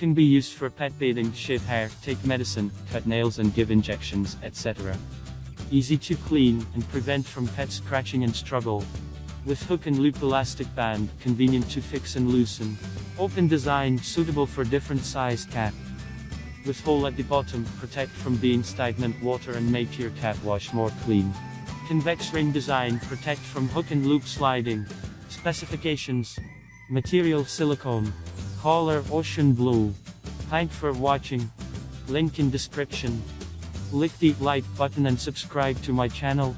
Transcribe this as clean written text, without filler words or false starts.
can be used for pet bathing, shave hair, take medicine, cut nails and give injections, etc. Easy to clean, and prevent from pet scratching and struggle. With hook and loop elastic band, convenient to fix and loosen. Open design, suitable for different size cat. With hole at the bottom, protect from being stagnant water and make your cat wash more clean. Convex ring design, protect from hook and loop sliding. Specifications. Material silicone. Color ocean blue. Thanks for watching. Link in description. Click the like button and subscribe to my channel.